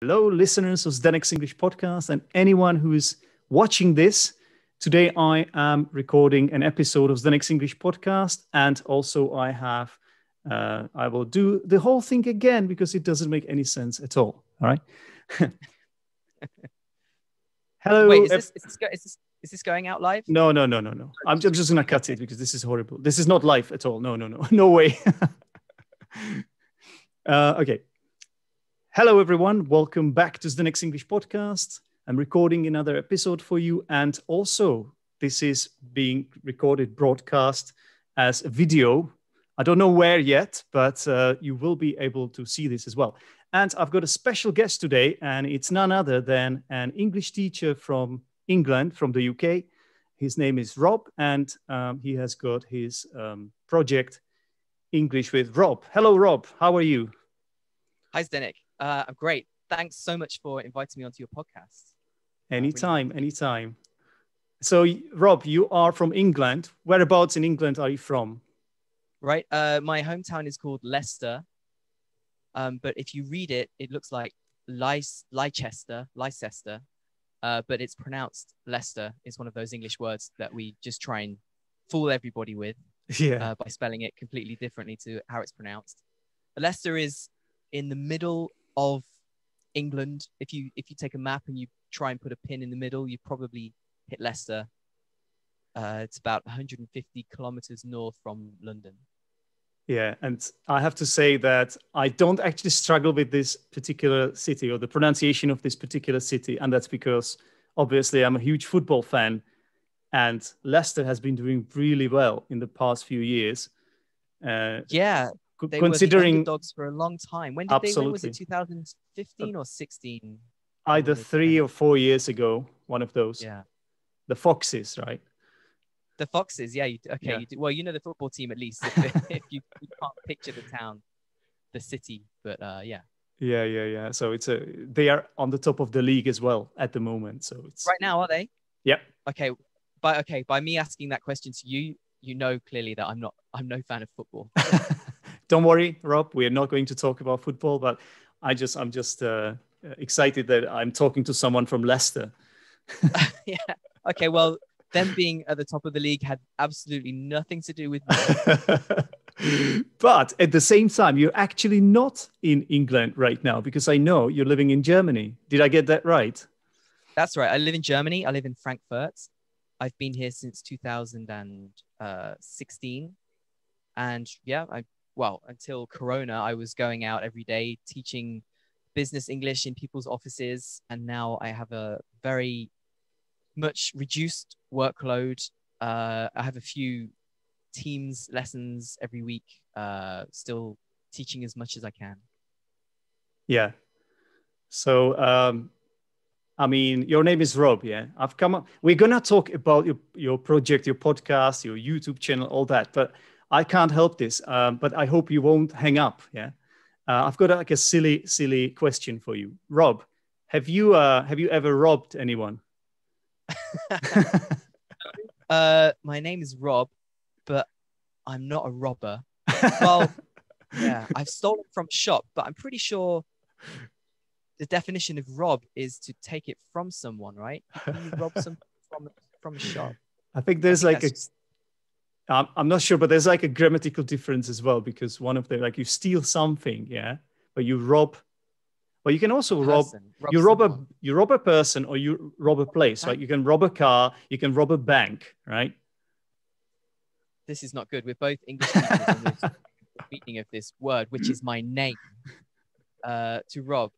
Hello, listeners of Zdenek's English Podcast and anyone who is watching this. Today I am recording an episode of Zdenek's English Podcast, and also I will do the whole thing again because it doesn't make any sense at all. All right. Hello. Wait, is this going out live? No. I'm just going to cut it because this is horrible. This is not live at all. No. No way. Okay. Hello, everyone. Welcome back to Zdenek's English Podcast. I'm recording another episode for you. And also, this is being recorded, broadcast as a video. I don't know where yet, but you will be able to see this as well. And I've got a special guest today, and it's none other than an English teacher from England, from the UK. His name is Rob, and he has got his project, English with Rob. Hello, Rob. How are you? Hi, Zdenek. I'm great. Thanks so much for inviting me onto your podcast. Anytime. So, Rob, you are from England. Whereabouts in England are you from? Right. My hometown is called Leicester. But if you read it, it looks like Leicester. But it's pronounced Leicester. It's one of those English words that we just try and fool everybody with by spelling it completely differently to how it's pronounced. But Leicester is in the middle of England. If you take a map and you try and put a pin in the middle, you probably hit Leicester. It's about 150 kilometers north from London. Yeah, and I have to say that I don't actually struggle with this particular city or the pronunciation of this particular city, and that's because obviously I'm a huge football fan, and Leicester has been doing really well in the past few years. Yeah. They considering were the underdogs for a long time. When did they win? Was it 2015 or 16? Either 3 or 4 years ago, one of those. Yeah. The Foxes, right? The Foxes, yeah. You do. Well, you know the football team at least. If you can't picture the town, the city, but yeah. Yeah. So they are on the top of the league as well at the moment. So it's right now, are they? Yep. Okay, by me asking that question to you, you know clearly that I'm no fan of football. Don't worry, Rob, we are not going to talk about football, but I'm just excited that I'm talking to someone from Leicester. Yeah. Okay, well, them being at the top of the league had absolutely nothing to do with me. But at the same time, you're actually not in England right now because I know you're living in Germany. Did I get that right? That's right. I live in Germany. I live in Frankfurt. I've been here since 2016. And yeah, well, until Corona, I was going out every day teaching business English in people's offices. And now I have a very much reduced workload. I have a few teams lessons every week, still teaching as much as I can. Yeah. So, I mean, your name is Rob, yeah? I've come up. We're going to talk about your project, your podcast, your YouTube channel, all that. But I can't help this, but I hope you won't hang up. Yeah, I've got like a silly question for you, Rob. Have you ever robbed anyone? My name is Rob, but I'm not a robber. Well, yeah, I've stolen from a shop, but I'm pretty sure the definition of rob is to take it from someone, right? You rob someone from a shop. I think there's I'm not sure, but there's like a grammatical difference as well, because one of the, like, you steal something, yeah, but you rob. Well, you can also rob a person, or you rob a place, right? You can rob a car, you can rob a bank, right? This is not good. We're both English speakers in the meaning of this word, which is my name, to rob.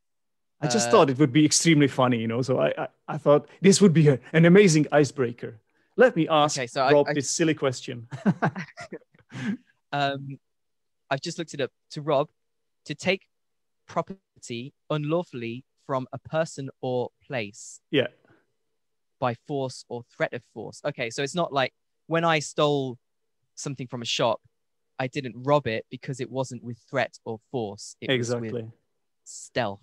I just thought it would be extremely funny, you know, so I thought this would be an amazing icebreaker. Let me ask Rob this silly question. I've just looked it up. To rob, to take property unlawfully from a person or place. Yeah. By force or threat of force. Okay, so it's not like when I stole something from a shop, I didn't rob it because it wasn't with threat or force. It was with stealth.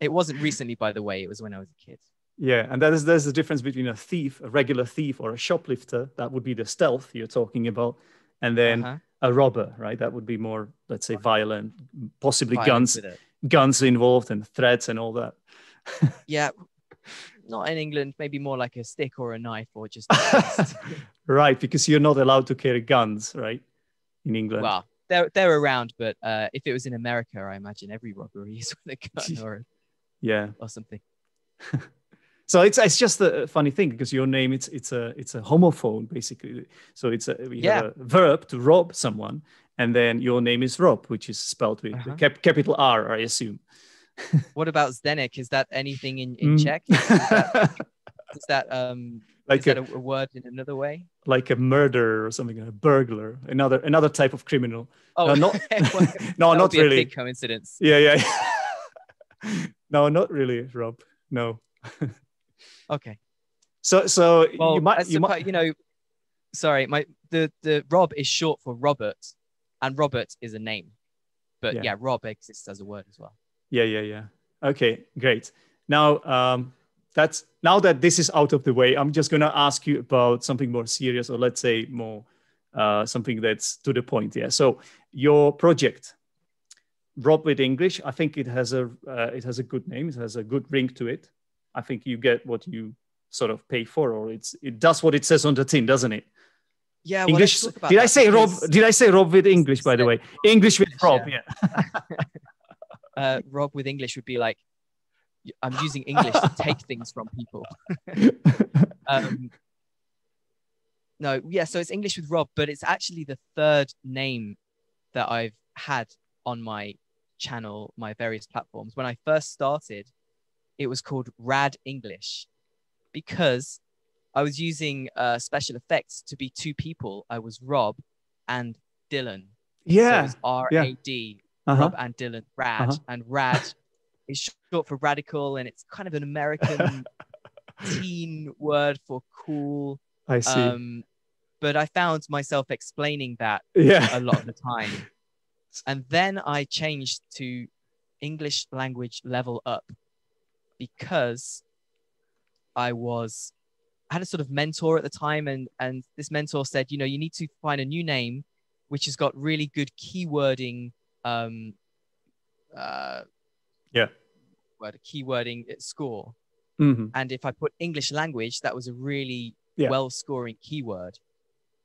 It wasn't recently, by the way. It was when I was a kid. Yeah, and there's the difference between a thief, a regular thief, or a shoplifter. That would be the stealth you're talking about. And then a robber, right? That would be more, let's say, violent, possibly violent guns. guns involved and threats and all that. Yeah. Not in England, maybe more like a stick or a knife or just right, because you're not allowed to carry guns, right? In England. Well, they're around, but if it was in America, I imagine every robbery is with a gun or yeah, or something. So it's just a funny thing because your name it's a homophone basically. So we have a verb to rob someone, and then your name is Rob, which is spelled with capital R, I assume. What about Zdenek? Is that anything in Czech? Is that a word in another way? Like a murderer or something, a burglar, another type of criminal. Oh, no, not no, not really. A big coincidence. Yeah. No, not really, Rob. No. Okay. So well, you might, you know. Sorry, the Rob is short for Robert, and Robert is a name, but yeah Rob exists as a word as well. Yeah. Okay, great. Now, now that this is out of the way, I'm just going to ask you about something more serious, or let's say more something that's to the point. Yeah. So your project, Rob with English, I think it has a good name. It has a good ring to it. I think you get what you sort of pay for, or it does what it says on the tin, doesn't it? Yeah. English. Well, did I say Rob? Did I say Rob with English? By the way, English with Rob. Yeah. Rob with English would be like, I'm using English to take things from people. So it's English with Rob, but it's actually the third name that I've had on my channel, my various platforms. When I first started, it was called Rad English because I was using special effects to be two people. I was Rob and Dylan. Yeah. So it was R-A-D. Yeah. Rob and Dylan, Rad, and Rad is short for radical, and it's kind of an American teen word for cool. I see. But I found myself explaining that a lot of the time. And then I changed to English language level up because I had a sort of mentor at the time, and this mentor said, you know, you need to find a new name which has got really good keywording. Keywording score. And if I put English language, that was a really well scoring keyword.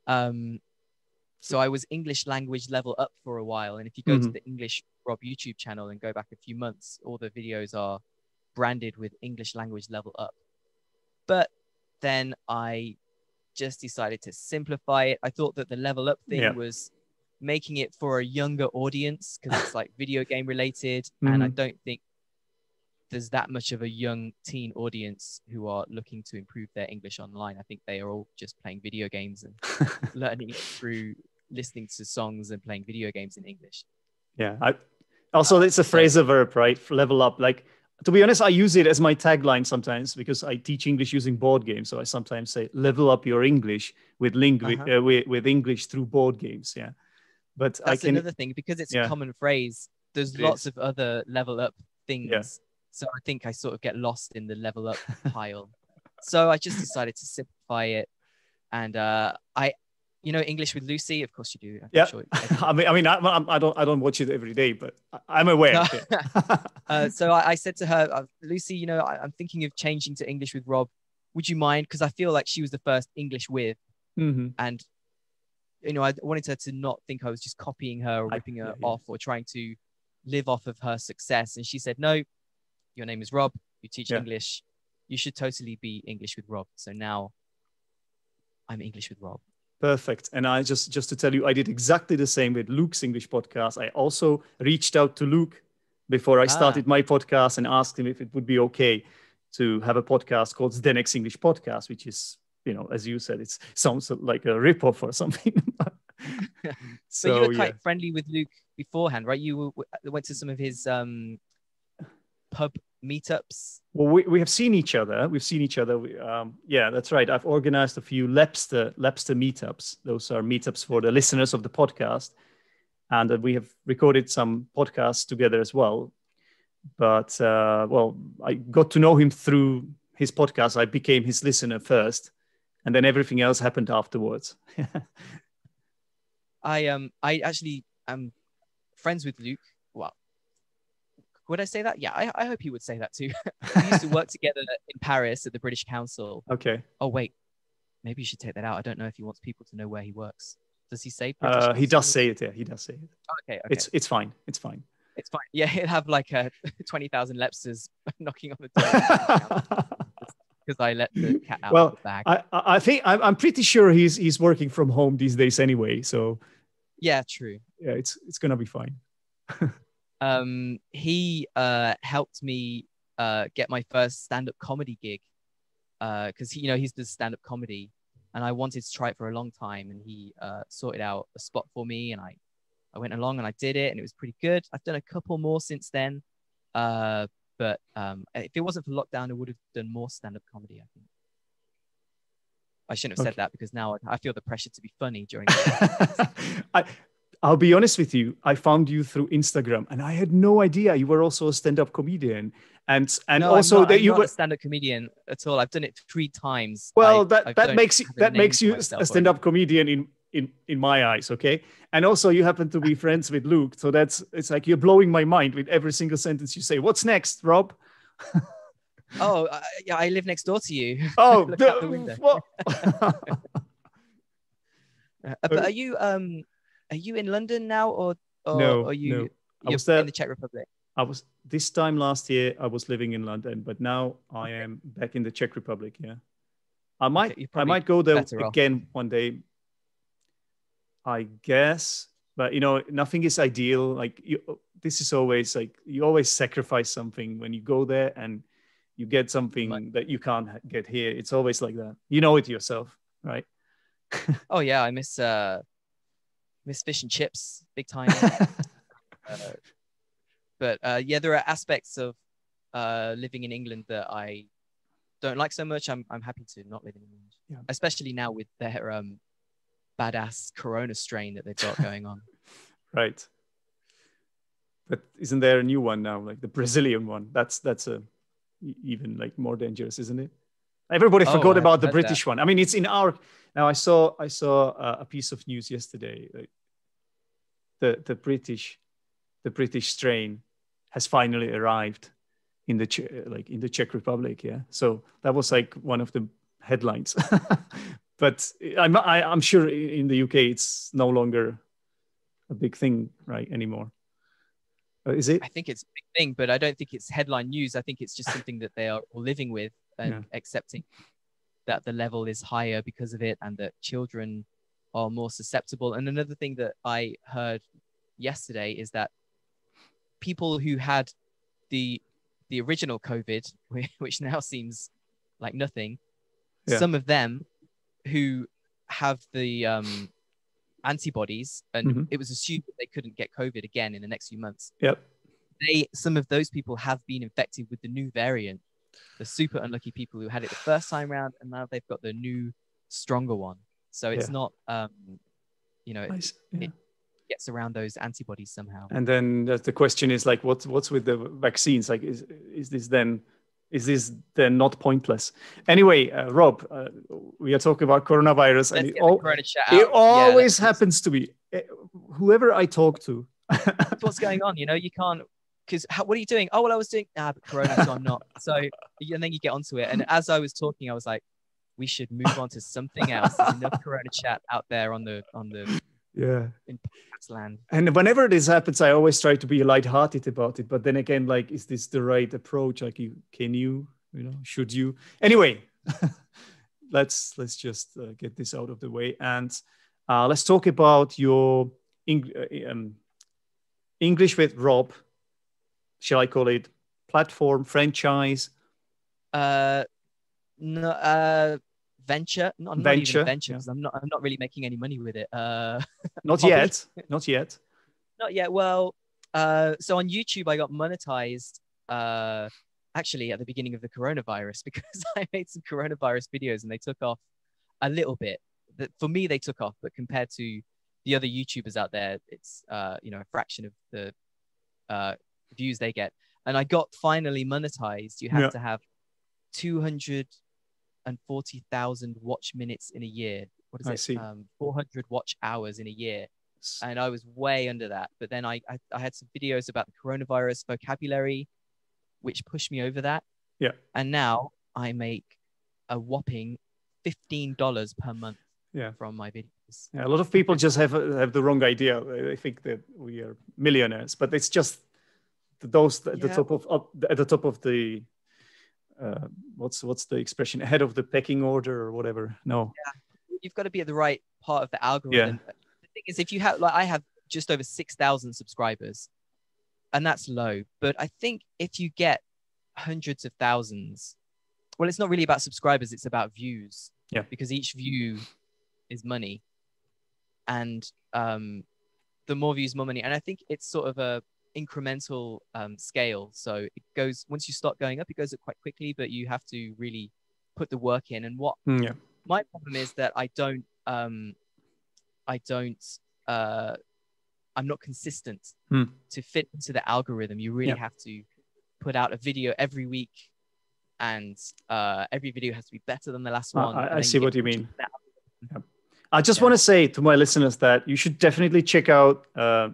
So I was English language level up for a while. And if you go to the English Rob YouTube channel and go back a few months, all the videos are branded with English language level up. But then I just decided to simplify it. I thought that the level up thing was making it for a younger audience because it's like video game related, and I don't think there's that much of a young teen audience who are looking to improve their English online. I think they are all just playing video games and learning it through listening to songs and playing video games in English. Yeah. Also, it's a phrasal verb, right? Level up. Like, to be honest, I use it as my tagline sometimes because I teach English using board games. So I sometimes say, level up your English with English through board games. Yeah. But another thing, because it's a common phrase, there's lots of other level up things. Yeah. So I think I sort of get lost in the level up pile. So I just decided to simplify it. And English with Lucy, of course you do. I'm sure I don't watch it every day, but I'm aware. No. So I said to her, Lucy, you know, I'm thinking of changing to English with Rob. Would you mind? Because I feel like she was the first English with. And you know, I wanted her to not think I was just copying her or ripping her off or trying to live off of her success. And she said, no, your name is Rob. You teach English. You should totally be English with Rob. So now I'm English with Rob. Perfect. And I just to tell you, I did exactly the same with Luke's English Podcast. I also reached out to Luke before I started my podcast and asked him if it would be okay to have a podcast called Zdenek's English Podcast, which is, you know, as you said, it sounds like a ripoff or something. So you were quite friendly with Luke beforehand, right? You went to some of his pub meetups. Well, we have seen each other. Yeah, that's right. I've organized a few Leicester meetups. Those are meetups for the listeners of the podcast. And we have recorded some podcasts together as well. But, I got to know him through his podcast. I became his listener first. And then everything else happened afterwards. I actually am friends with Luke. Well, Would I say that? Yeah, I hope he would say that too. We used to work together in Paris at the British Council. Okay. Oh, wait. Maybe you should take that out. I don't know if he wants people to know where he works. Does he say British Council? He does say it, yeah. He does say it. Okay, okay. It's fine. It's fine. It's fine. Yeah, he'll have like 20,000 Lepsters knocking on the door. Because I let the cat out of the bag. I think I'm pretty sure he's working from home these days anyway. So yeah, true. Yeah, it's gonna be fine. He helped me get my first stand-up comedy gig because he, you know, he's does stand-up comedy, and I wanted to try it for a long time. And he sorted out a spot for me, and I went along and I did it, and it was pretty good. I've done a couple more since then. But if it wasn't for lockdown, I would have done more stand-up comedy, I think. I shouldn't have said that because now I feel the pressure to be funny during I'll be honest with you. I found you through Instagram, and I had no idea you were also a stand-up comedian. And no, also that you were a stand-up comedian at all. I've done it 3 times. Well, that makes you a stand-up comedian in my eyes, okay? And also you happen to be friends with Luke, so it's like you're blowing my mind with every single sentence you say. What's next, Rob? Yeah, I live next door to you. Oh, but are you in London now, or no, are you? No. I was there, in the Czech Republic. I was this time last year. I was living in London, but now I am back in the Czech Republic. Yeah, I might go there again one day, I guess. But you know, nothing is ideal. Like this is always like you always sacrifice something when you go there, and you get something that you can't get here. It's always like that. You know it yourself, right? Oh yeah, I miss fish and chips big time. But yeah, there are aspects of living in England that I don't like so much. I'm happy to not live in England, yeah. Especially now with their badass corona strain that they've got going on. Right. But isn't there a new one now, like the Brazilian one? That's a even like more dangerous, isn't it? Everybody forgot about the British one. I mean, it's in our. Now I saw a piece of news yesterday. Like the British strain has finally arrived in the Czech Republic. Yeah, so that was like one of the headlines. But I'm sure in the UK it's no longer a big thing, right, anymore. Is it? I think it's a big thing, but I don't think it's headline news. I think it's just something that they are all living with and accepting that the level is higher because of it, and that children are more susceptible. And another thing that I heard yesterday is that people who had the original COVID, which now seems like nothing, some of them who have the antibodies, and it was assumed that they couldn't get COVID again in the next few months. Yep. Some of those people have been infected with the new variant. The super unlucky people who had it the first time round, and now they've got the new, stronger one. So it's not, you know, it gets around those antibodies somehow. And then the question is like, what's with the vaccines? Like, is this then not pointless? Anyway, Rob, we are talking about coronavirus, and it always happens to me. Whoever I talk to, that's what's going on. You know, you can't. Because what are you doing? Oh, well, I was doing but corona, so I'm not. So, and then you get onto it. And as I was talking, I was like, we should move on to something else. There's enough corona chat out there on the in podcast land. And whenever this happens, I always try to be lighthearted about it. But then again, like, is this the right approach? Like, should you? Anyway, let's just get this out of the way, and let's talk about your English with Rob. Shall I call it platform, franchise? No, venture. Not even venture. Yeah. I'm not really making any money with it. Not yet. Well, so on YouTube, I got monetized actually at the beginning of the coronavirus, because I made some coronavirus videos and they took off a little bit. For me, they took off, but compared to the other YouTubers out there, it's you know, a fraction of the views they get. And I got finally monetized. You have to have 240,000 watch minutes in a year. What is it? 400 watch hours in a year and I was way under that. But then I had some videos about the coronavirus vocabulary, which pushed me over that. Yeah. And now I make a whopping $15 per month from my videos. Yeah, a lot of people just have the wrong idea. They think that we are millionaires, but it's just those at the top of the what's the expression, ahead of the pecking order or whatever. No. Yeah. You've got to be at the right part of the algorithm. Yeah. The thing is, if you have, like, I have just over 6,000 subscribers, and that's low. But I think if you get hundreds of thousands, well, it's not really about subscribers, it's about views. Yeah. Because each view is money. And the more views, more money. And I think it's sort of a incremental scale. So it goes, once you start going up, it goes up quite quickly, but you have to really put the work in. And what my problem is that I'm not consistent to fit into the algorithm. You really have to put out a video every week, and every video has to be better than the last one. I see what you mean. Yeah. I just want to say to my listeners that you should definitely check out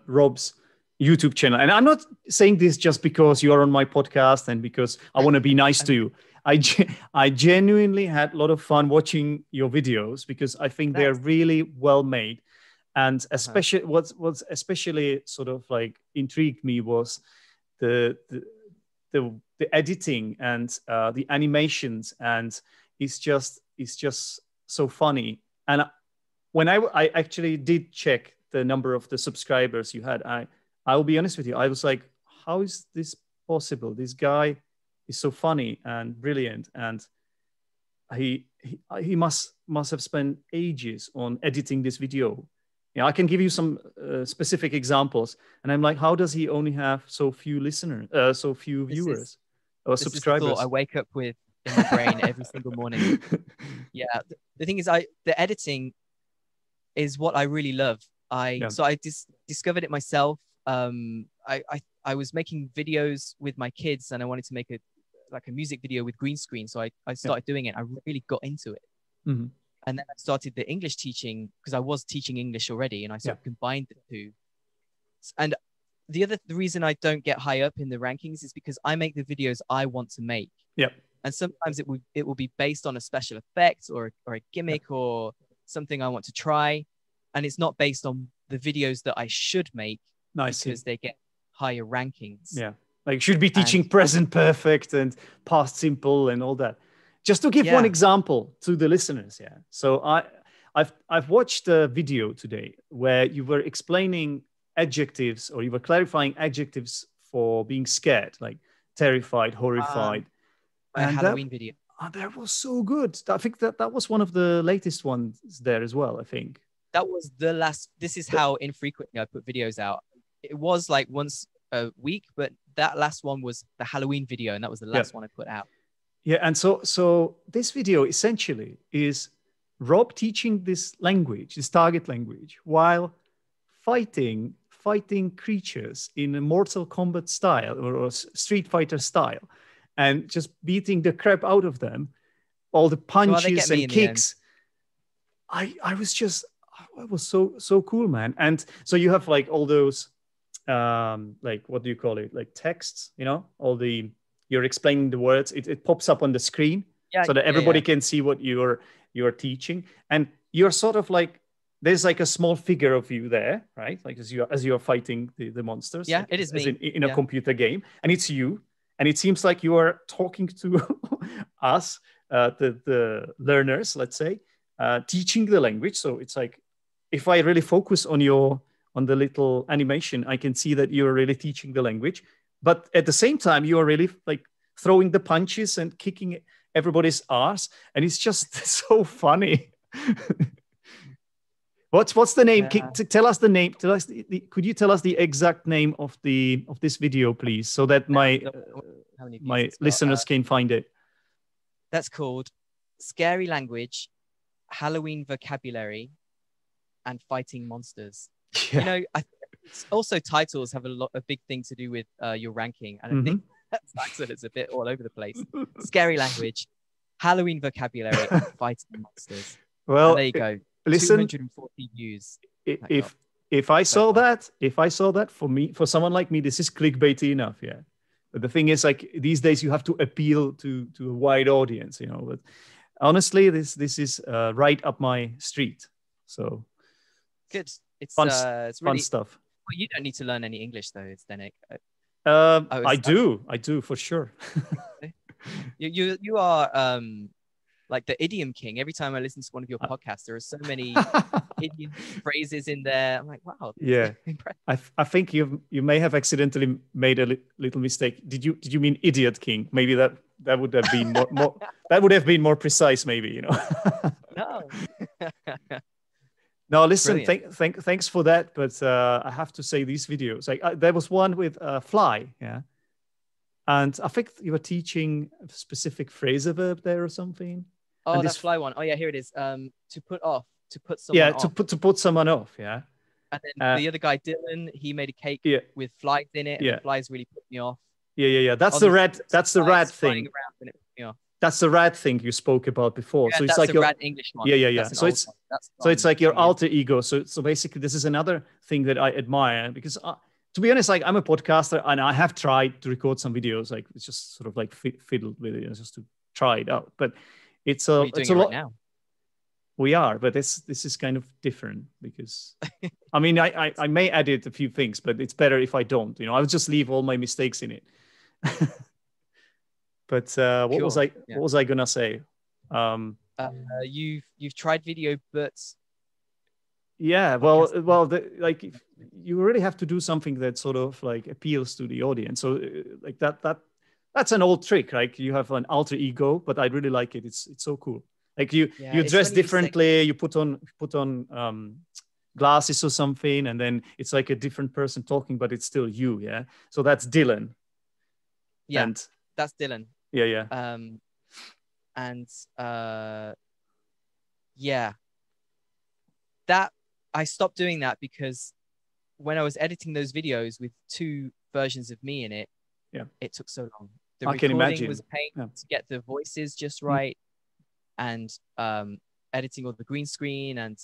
Rob's YouTube channel. And I'm not saying this just because you are on my podcast and because I want to be nice to you. I genuinely had a lot of fun watching your videos because I think they're really well made. And especially what's especially sort of like intrigued me was the editing and the animations, and it's just so funny. And when I actually did check the number of the subscribers you had, I will be honest with you, I was like, how is this possible? This guy is so funny and brilliant, and he must have spent ages on editing this video. Yeah, I can give you some specific examples, and I'm like, how does he only have so few listeners, so few viewers or subscribers? Is the thought I wake up with in my brain every single morning. Yeah, the thing is, the editing is what I really love. So I discovered it myself. I was making videos with my kids, and I wanted to make a music video with green screen. So I started doing it. I really got into it. Mm-hmm. And then I started the English teaching because I was teaching English already, and I sort of combined the two. And the reason I don't get high up in the rankings is because I make the videos I want to make. Yeah. And sometimes it will be based on a special effect or a gimmick or something I want to try, and it's not based on the videos that I should make because they get higher rankings. Yeah. Like, should be teaching present perfect and past simple and all that. Just to give one example to the listeners, So I've watched a video today where you were explaining adjectives, or you were clarifying adjectives for being scared, like terrified, horrified. A Halloween video. That was so good. I think that was one of the latest ones there as well, I think. That was the last. This is how infrequently I put videos out. It was like once a week, but that last one was the Halloween video, and that was the last one I put out. Yeah, and so this video essentially is Rob teaching this language, this target language, while fighting creatures in a Mortal Kombat style or Street Fighter style, and just beating the crap out of them, all the punches and kicks. I was so cool, man. And so you have like all those, like, what do you call it? Like texts, you know, all the. You're explaining the words. It pops up on the screen so that everybody can see what you're teaching. And you're sort of like, there's like a small figure of you there, right? Like as you're fighting the monsters. Yeah, like, it is me. In a computer game. And it's you. And it seems like you are talking to us, the learners, let's say, teaching the language. So it's like, if I really focus on the little animation, I can see that you're really teaching the language. But at the same time, you are really like throwing the punches and kicking everybody's ass. And it's just so funny. What's the name? Yeah. Tell us the name. Tell us could you tell us the exact name of this video, please? So that my listeners can find it. That's called Scary Language, Halloween Vocabulary, and Fighting Monsters. Yeah. You know, also, titles have a big thing to do with your ranking, and I think that's a bit all over the place. Scary Language, Halloween Vocabulary, Fighting Monsters. Well, and there you go. Listen, 240 views. If If I saw that, for someone like me, this is clickbaity enough. Yeah. But the thing is, like, these days you have to appeal to a wide audience, you know. But honestly, this is right up my street. So good. It's really fun stuff. Well, you don't need to learn any English though, Zdenek. I do for sure. you are like the idiom king. Every time I listen to one of your podcasts, there are so many idiom phrases in there. I'm like, wow. Yeah. I think you may have accidentally made a little mistake. Did you mean idiot king? Maybe that would have been more precise. Maybe, you know. No. No, listen. Thanks for that, but I have to say these videos. Like there was one with fly, yeah, and I think you were teaching a specific phrasal verb there or something. Oh, that fly one. Oh yeah, here it is. To put off, to put someone. Yeah, to put someone off. Yeah. And then the other guy, Dylan, he made a cake with flies in it. Yeah. And flies really put me off. Yeah. That's the rad thing. And it put me off. That's the rad thing you spoke about before. Yeah, so it's like your rad English one. Yeah. So it's like your alter ego. So basically, this is another thing that I admire because, to be honest, like I'm a podcaster and I have tried to record some videos. Like it's just sort of like fiddled with it, you know, just to try it out. But it's a lot. Right now? We are, but this is kind of different because, I mean, I may edit a few things, but it's better if I don't. You know, I would just leave all my mistakes in it. But what was I gonna say? You've tried video, but yeah, well, you really have to do something that sort of like appeals to the audience. So like that's an old trick, like you have an alter ego, but I really like it. It's so cool. Like you dress differently, you put on glasses or something, and then it's like a different person talking, but it's still you. Yeah. So that's Dylan. Yeah. And that's Dylan. Yeah. I stopped doing that because when I was editing those videos with two versions of me in it, it took so long. The recording can imagine. Was a pain to get the voices just right, and editing all the green screen and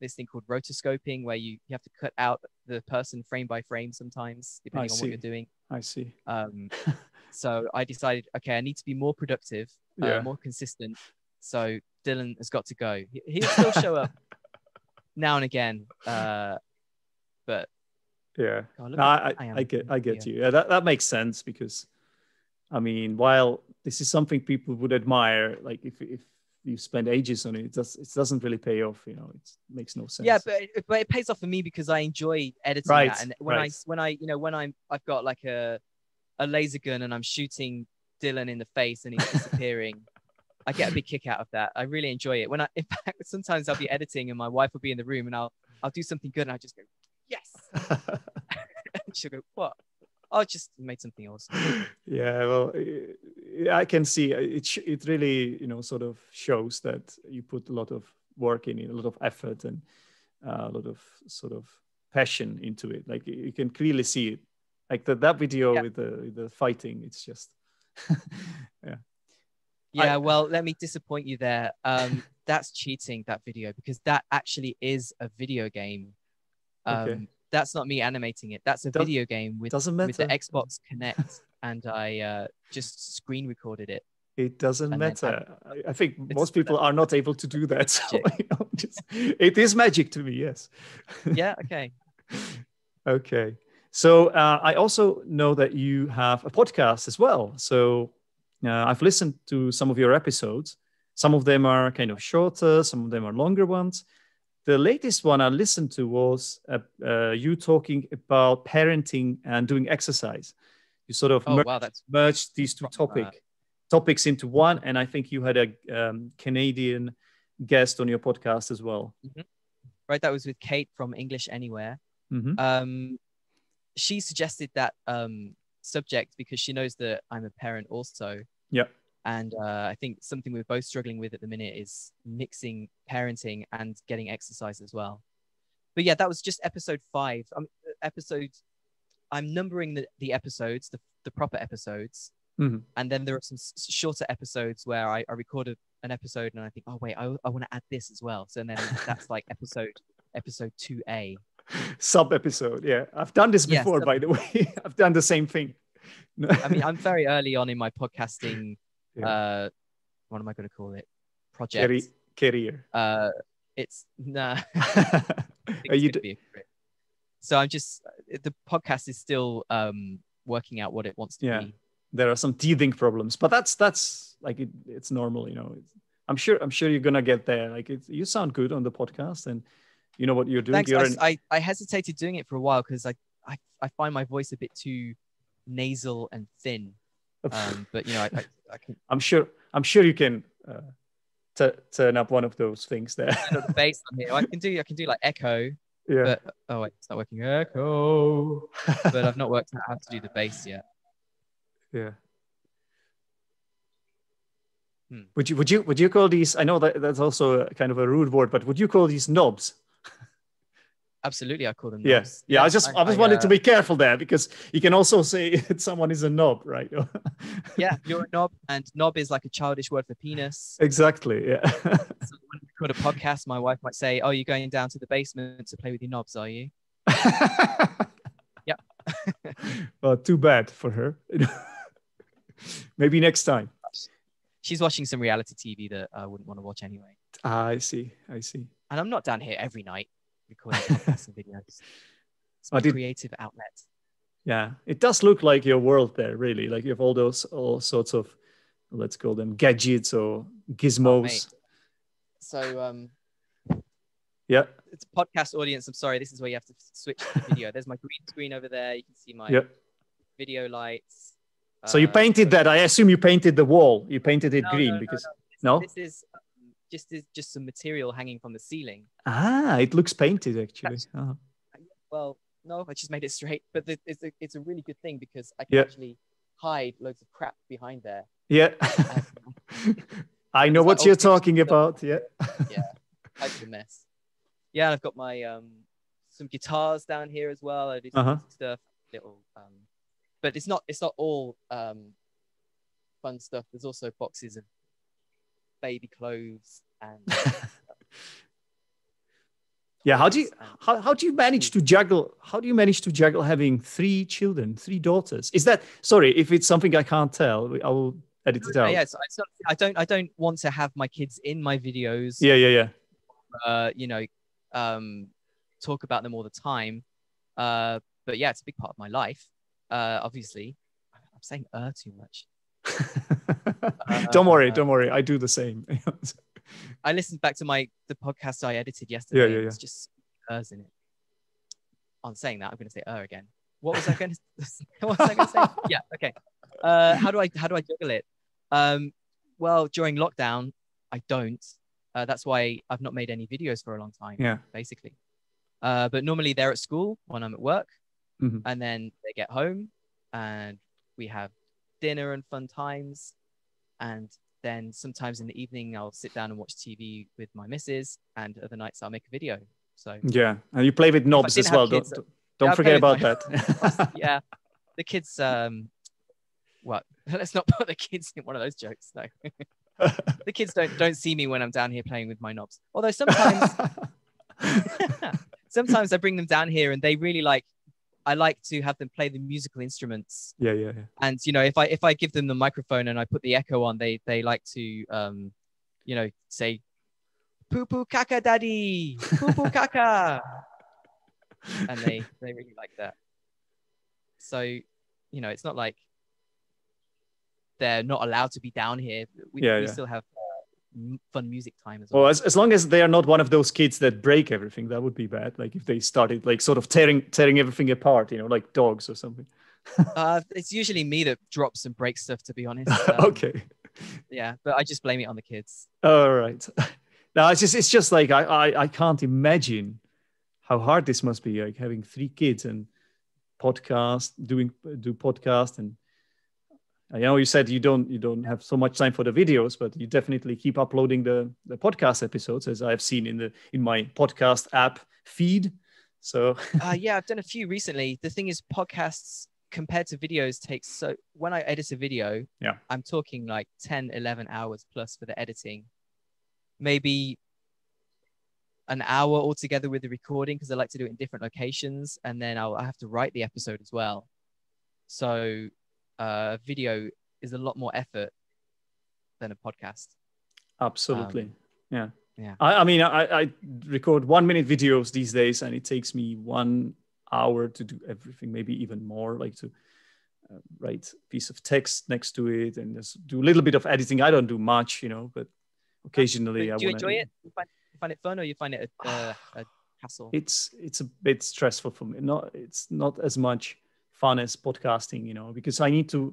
this thing called rotoscoping, where you have to cut out the person frame by frame sometimes, depending on what you're doing. I see. So I decided, okay, I need to be more productive, more consistent. So Dylan has got to go. He'll still show up now and again, but yeah, God, I get you. Yeah, that makes sense because, I mean, while this is something people would admire, like if you spend ages on it, it doesn't really pay off. You know, it makes no sense. Yeah, but it pays off for me because I enjoy editing that. And when I've got like a laser gun and I'm shooting Dylan in the face and he's disappearing, I get a big kick out of that. I really enjoy it. In fact, sometimes I'll be editing and my wife will be in the room and I'll do something good and I'll just go, yes. She'll go, what? I just made something awesome. Yeah, well, I can see it really, you know, sort of shows that you put a lot of work in it, a lot of effort and a lot of sort of passion into it. Like you can clearly see it. Like that video with the fighting, it's just, yeah. Yeah, well, let me disappoint you there. That's cheating, that video, because that actually is a video game. Okay. That's not me animating it. That's a video game with the Xbox Kinect, and I just screen recorded it. It doesn't matter. I think most people are not able to do that. So, you know, it is magic to me, yes. Yeah, okay. Okay. So I also know that you have a podcast as well. So I've listened to some of your episodes. Some of them are kind of shorter. Some of them are longer ones. The latest one I listened to was you talking about parenting and doing exercise. You sort of merged these two topics into one. And I think you had a Canadian guest on your podcast as well. Mm-hmm. Right. That was with Kate from English Anywhere. Mm-hmm. She suggested that subject because she knows that I'm a parent also. Yeah. And I think something we're both struggling with at the minute is mixing parenting and getting exercise as well. But yeah, that was just episode 5. I'm numbering the episodes, the proper episodes. Mm-hmm. And then there are some shorter episodes where I record an episode and I think, oh wait, I want to add this as well. So then that's like episode 2A. sub-episode. Yeah, I've done this before, by the way. I've done the same thing. No. I mean, I'm very early on in my podcasting, what am I going to call it? Project. Career. It's, nah. So I'm just, the podcast is still working out what it wants to be. There are some teething problems, but that's like, it's normal, you know. I'm sure you're going to get there. Like, you sound good on the podcast and you know what you're doing. Thanks. I hesitated doing it for a while because I find my voice a bit too nasal and thin. But, you know, I can... I'm sure you can turn up one of those things there. Bass on here. I can do like echo. Yeah. But, oh, wait, it's not working. Echo. But I've not worked out how to do the bass yet. Yeah. Would you call these? I know that that's also a kind of a rude word, but would you call these knobs? Absolutely, I call them knobs. Yes. Yeah. I just wanted to be careful there because you can also say someone is a knob, right? Yeah, you're a knob, and knob is like a childish word for penis. Exactly. Yeah. So when we record a podcast, my wife might say, "Oh, you're going down to the basement to play with your knobs, are you?" Yeah. Well, too bad for her. Maybe next time. She's watching some reality TV that I wouldn't want to watch anyway. I see. And I'm not down here every night recording podcasts and videos. It's a creative outlet. Yeah, it does look like your world there, really. Like you have all sorts of, let's call them gadgets or gizmos. Oh, so, yeah. It's a podcast audience. I'm sorry, this is where you have to switch to the video. There's my green screen over there. You can see my video lights. So you painted that. I assume you painted the wall. You painted it green because no. This is just some material hanging from the ceiling. Ah, it looks painted actually. Uh-huh. Well, no, I just made it straight. But it's a really good thing because I can actually hide loads of crap behind there. Yeah. I know what you're talking about. Yeah. Yeah. It's a mess. Yeah, and I've got my some guitars down here as well. I do some stuff, little. But it's not all fun stuff. There's also boxes of baby clothes and yeah. How do you manage to juggle having three daughters? Is that, sorry if it's something I can't tell, I will edit it out. Yeah, so it's not, I don't want to have my kids in my videos. Yeah. Talk about them all the time. But yeah, it's a big part of my life. Obviously, I'm saying too much. Don't worry. I do the same. I listened back to the podcast I edited yesterday. Yeah. It's just ers in it. I'm saying that. I'm going to say again. What was I going to say? Yeah. Okay. How do I juggle it? Well, during lockdown, I don't. That's why I've not made any videos for a long time. Yeah. Basically. But normally they're at school when I'm at work. Mm-hmm. And then they get home and we have dinner and fun times. And then sometimes in the evening, I'll sit down and watch TV with my missus, and other nights I'll make a video. So yeah. And you play with knobs as well. Kids, don't forget about that. Yeah. The kids, what? Let's not put the kids in one of those jokes though. No. The kids don't see me when I'm down here playing with my knobs. Although sometimes I bring them down here and they really like, I like to have them play the musical instruments. Yeah. And you know, if I give them the microphone and I put the echo on, they like to, say, "Poo poo kaka, daddy, poo poo kaka," and they really like that. So, you know, it's not like they're not allowed to be down here. We still have fun music time as well. Well, as long as they are not one of those kids that break everything, that would be bad. Like if they started like sort of tearing everything apart, you know, like dogs or something. It's usually me that drops and breaks stuff, to be honest. Okay. Yeah, but I just blame it on the kids. All right. No, it's just like I can't imagine how hard this must be, like having three kids and podcast and. I know you said you don't have so much time for the videos, but you definitely keep uploading the podcast episodes, as I've seen in my podcast app feed. So yeah, I've done a few recently. The thing is, podcasts compared to videos takes so. When I edit a video, I'm talking like 10, 11 hours plus for the editing, maybe an hour altogether with the recording because I like to do it in different locations, and then I have to write the episode as well. So video is a lot more effort than a podcast. Absolutely. Yeah. I mean, I record 1-minute videos these days, and it takes me 1 hour to do everything, maybe even more, like to write a piece of text next to it and just do a little bit of editing. I don't do much, you know, but occasionally I do. Do you enjoy it? You find it fun, or you find it a hassle? It's a bit stressful for me. It's not as much fun as podcasting, you know, because I need to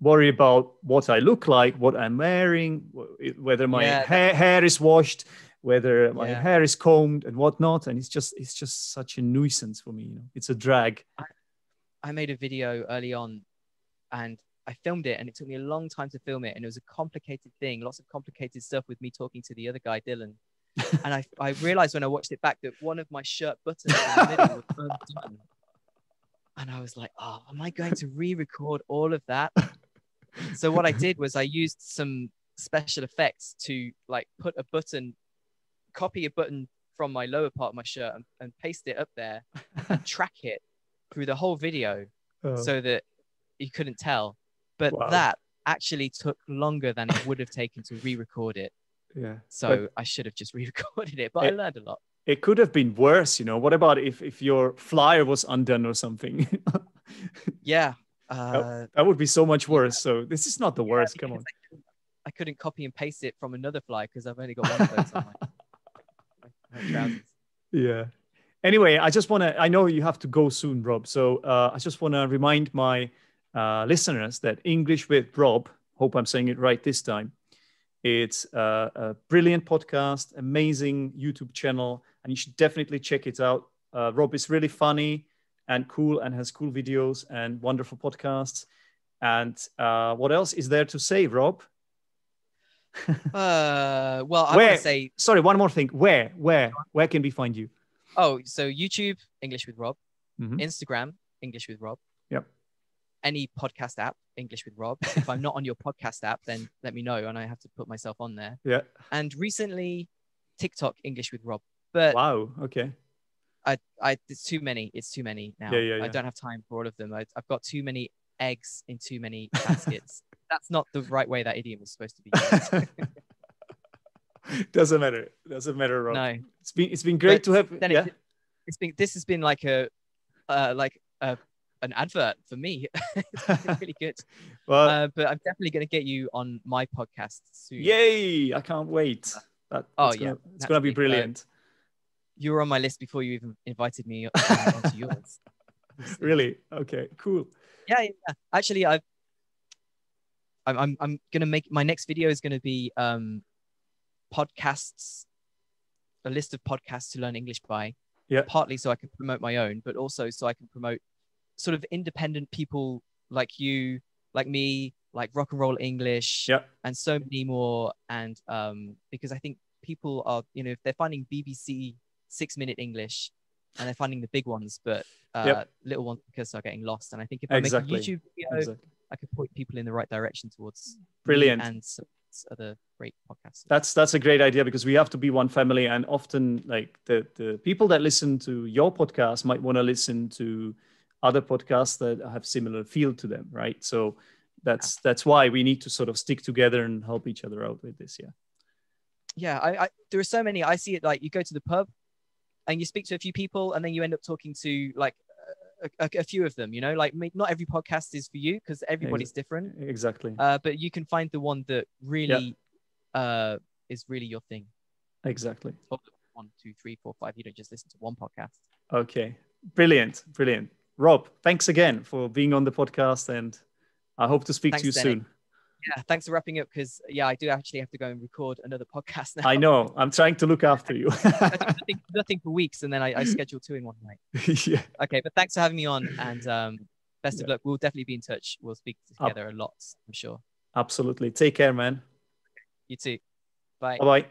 worry about what I look like, what I'm wearing, whether my hair is washed, whether my hair is combed and whatnot. And it's just such a nuisance for me. You know, it's a drag. I made a video early on and I filmed it, and it took me a long time to film it. And it was a complicated thing, lots of complicated stuff with me talking to the other guy, Dylan. And I realized when I watched it back that one of my shirt buttons in the middle was undone. And I was like, oh, am I going to re-record all of that? So what I did was I used some special effects to like put a button, copy a button from my lower part of my shirt and paste it up there and track it through the whole video so that you couldn't tell. But that actually took longer than it would have taken to re-record it. Yeah. So I should have just re-recorded it, but I learned a lot. It could have been worse, you know. What about if your flyer was undone or something? That would be so much worse. So this is not the worst. Come on. I couldn't copy and paste it from another flyer because I've only got one of those on my trousers. Yeah. Anyway, I know you have to go soon, Rob. So I just want to remind my listeners that English with Rob, hope I'm saying it right this time, it's a brilliant podcast, amazing YouTube channel, and you should definitely check it out. Rob is really funny and cool and has cool videos and wonderful podcasts. And what else is there to say, Rob? Well, I want to say... Sorry, one more thing. Where can we find you? Oh, so YouTube, English with Rob. Mm-hmm. Instagram, English with Rob. Yep. Any podcast app, English with Rob. If I'm not on your podcast app, then let me know, and I have to put myself on there. Yeah. And recently, TikTok, English with Rob. But wow, okay. It's too many. It's too many now. Yeah. I don't have time for all of them. I've got too many eggs in too many baskets. That's not the right way that idiom was supposed to be used. Doesn't matter, Rob. No. It's been great to have. Yeah. This has been like an advert for me. It's really good. Well, but I'm definitely going to get you on my podcast soon. Yay! I can't wait. It's going to be brilliant. You were on my list before you even invited me onto yours. Really? Okay. Cool. Yeah. Actually, I'm going to make my next video is going to be podcasts, a list of podcasts to learn English by. Yeah. Partly so I can promote my own, but also so I can promote sort of independent people like you, like me, like Rock and Roll English, and so many more. And because I think people are, you know, if they're finding BBC Six-Minute English and they're finding the big ones, but little ones because they're getting lost. And I think if I make a YouTube video, I could point people in the right direction towards brilliant and some other great podcasts. That's a great idea, because we have to be one family. And often, like the people that listen to your podcast might want to listen to other podcasts that have similar feel to them, right? So that's why we need to sort of stick together and help each other out with this. I there are so many. I see it like you go to the pub and you speak to a few people, and then you end up talking to like a few of them, you know, like not every podcast is for you because everybody's different. Exactly. But you can find the one that really is really your thing. Exactly. 1, 2, 3, 4, 5. You don't just listen to one podcast. Okay. Brilliant. Rob, thanks again for being on the podcast, and I hope to speak to you soon. Yeah, thanks for wrapping up, because I do actually have to go and record another podcast now. I know, I'm trying to look after you. I do nothing for weeks, and then I schedule 2 in one night. Yeah. Okay, but thanks for having me on, and best of luck. We'll definitely be in touch. We'll speak together a lot, I'm sure. Absolutely. Take care, man. You too. Bye. Bye-bye.